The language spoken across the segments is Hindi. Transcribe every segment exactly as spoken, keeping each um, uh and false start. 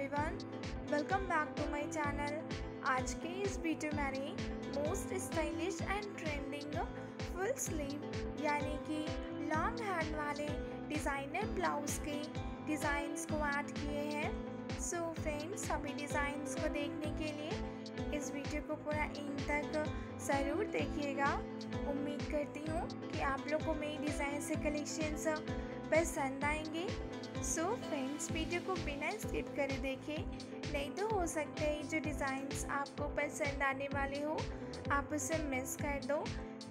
Everyone, welcome back to my channel. आज के इस वीडियो में most stylish and trending full sleeve यानी कि लॉन्ग हैंड वाले डिज़ाइनर ब्लाउज के डिज़ाइंस को ऐड किए हैं। सो फ्रेंड्स, सभी डिज़ाइंस को देखने के लिए इस वीडियो को पूरा एंड तक ज़रूर देखिएगा। उम्मीद करती हूँ कि आप लोग को मेरी डिज़ाइन से कलेक्शंस पसंद आएंगे। सो फ्रेंड्स, वीडियो को बिना स्किप करे देखें, नहीं तो हो सकता है जो डिज़ाइंस आपको पसंद आने वाले हो आप उसे मिस कर दो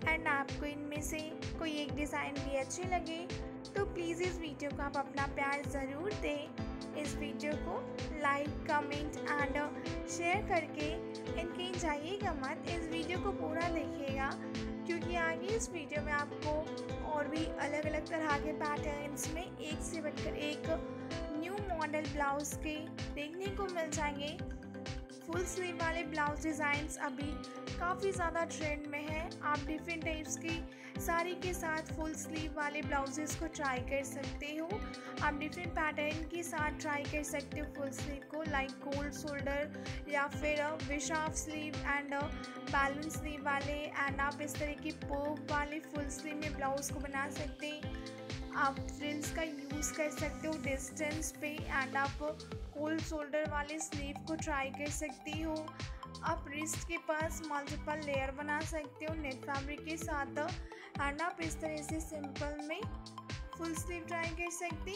एंड आपको इनमें से कोई एक डिज़ाइन भी अच्छी लगे तो प्लीज़ इस वीडियो को आप अपना प्यार ज़रूर दें। इस वीडियो को लाइक, कमेंट एंड शेयर करके एंड कहीं जाइएगा मत, इस वीडियो को पूरा देखिएगा क्योंकि आगे इस वीडियो में आपको और भी अलग अलग तरह के पैटर्न्स में एक से बढ़कर एक न्यू मॉडल ब्लाउज के देखने को मिल जाएंगे। फुल स्लीव वाले ब्लाउज डिज़ाइंस अभी काफ़ी ज़्यादा ट्रेंड में है। आप डिफरेंट टाइप्स की साड़ी के साथ फुल स्लीव वाले ब्लाउजेस को ट्राई कर सकते हो। आप डिफरेंट पैटर्न के साथ ट्राई कर सकते हो फुल स्लीव को, लाइक कोल्ड शोल्डर या फिर विशाफ स्लीव एंड बैलून स्लीव वाले, एंड आप इस तरह की पोप वाले फुल स्लीव में ब्लाउज को बना सकते हैं। आप फ्रिल्स का यूज़ कर सकते हो डिस्टेंस पे एंड आप कोल्ड शोल्डर वाले स्लीव को ट्राई कर सकती हो। आप रिस्ट के पास मल्टीपल लेयर बना सकते हो नेट फैब्रिक के साथ एंड आप इस तरह से सिंपल में फुल स्लीव ट्राई कर सकते।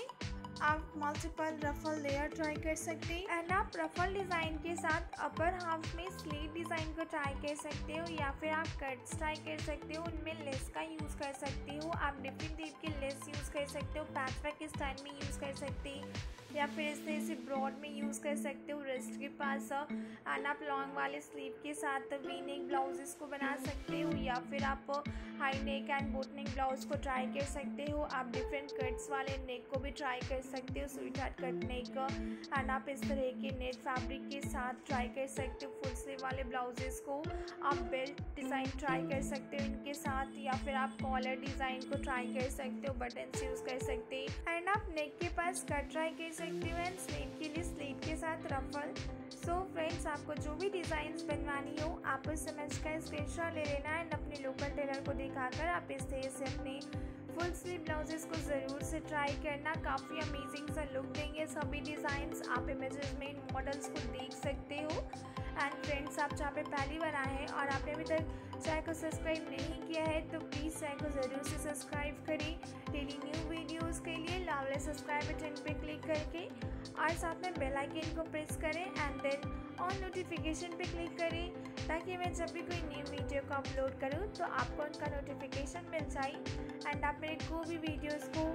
आप मल्टीपल रफल लेयर ट्राई कर सकते एंड आप रफल डिज़ाइन के साथ अपर हाफ में स्लीव डिज़ाइन को ट्राई कर सकते हो या फिर आप कट्स ट्राई कर सकते हो। उनमें लेस का यूज़ कर सकते हो, आप डिफरेंट टाइप के लेस यूज़ कर सकते हो, पैचवर्क स्टाइल में यूज़ कर सकते या फिर इस तरह से ब्रॉड में यूज़ कर सकते हो रिस्ट के पास एंड आप लॉन्ग वाले स्लीव के साथ वी नेक ब्लाउजेस को बना सकते हो या फिर आप high neck and boat neck blouse को ट्राई कर सकते हो। आप डिफरेंट कट्स वाले नेक को भी ट्राई कर सकते हो, sweetheart cut neck, and आप इस तरह के नेट फैब्रिक के साथ ट्राई कर सकते हो। फुल स्लीव वाले ब्लाउजेस को आप बेल्ट डिज़ाइन ट्राई कर सकते हो इनके साथ या फिर आप कॉलर डिज़ाइन को ट्राई कर सकते हो, बटन्स यूज़ कर सकते एंड आप नेक के पास कट ट्राई कर सकते हो एंड स्लीव के लिए स्लीव के साथ रफल। सो फ्रेंड्स, आपको जो भी डिज़ाइंस बनवानी हो आप उस समझ का स्क्रीनशॉट ले लेना एंड अपने लोकल टेलर को दिखाकर आप इस तरह से अपने फुल स्लीव ब्लाउजेस को ज़रूर से ट्राई करना। काफ़ी अमेजिंग सा लुक देंगे सभी डिज़ाइंस। आप इमेजेस में इन मॉडल्स को देख सकते हो। एंड फ्रेंड्स, आप जहाँ पे पहली बार आए हैं और आपने अभी तक चैनल को सब्सक्राइब नहीं किया है तो प्लीज़ चैनल को ज़रूर से सब्सक्राइब करें। डेली न्यू वीडियोज़ के लिए लाल सब्सक्राइब बटन पर क्लिक करके और साथ में बेल आइकन को प्रेस करें एंड देन ऑन नोटिफिकेशन पे क्लिक करें ताकि मैं जब भी कोई न्यू वीडियो को अपलोड करूँ तो आपको उनका नोटिफिकेशन मिल जाए एंड आप मेरे कोई भी वीडियोस को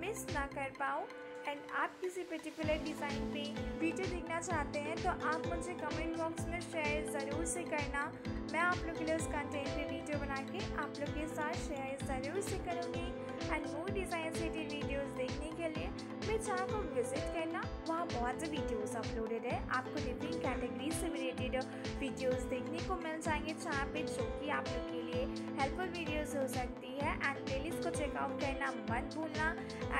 मिस ना कर पाओ। एंड आप किसी पर्टिकुलर डिज़ाइन पे वीडियो देखना चाहते हैं तो आप मुझे कमेंट बॉक्स में शेयर ज़रूर से करना। मैं आप लोग के लिए उस कंटेंट पे वीडियो बना के आप लोग के साथ शेयर ज़रूर से करूँगी। एंड वो डिज़ाइन से वीडियोज़ देखने के लिए मेरे चैनल को विजिट करना, वहाँ बहुत से वीडियोज़ अपलोडेड है। आपको डिफरेंट कैटेगरीज से रिलेटेड वीडियोज़ देखने को मिल जाएंगे चैनल पे, जो कि आप लोग के लिए हेल्पफुल वीडियोज़ हो सकती है। एंड प्लेलिस्ट को चेकआउट करना मत भूलना।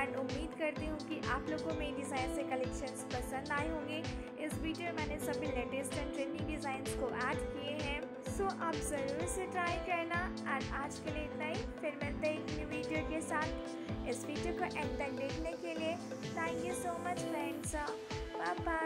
एंड उम्मीद करती हूँ कि आप लोगों को मेरे डिज़ाइन से कलेक्शंस पसंद आए होंगे। इस वीडियो में मैंने सभी लेटेस्ट एंड ट्रेंडिंग डिज़ाइंस को ऐड किए हैं, सो so, आप ज़रूर से ट्राई करना। एंड आज के लिए इतना ही, फिर मिलते हैं एक न्यू वीडियो के साथ। इस वीडियो को एंड तक देखने के लिए thank you so much friends, bye bye.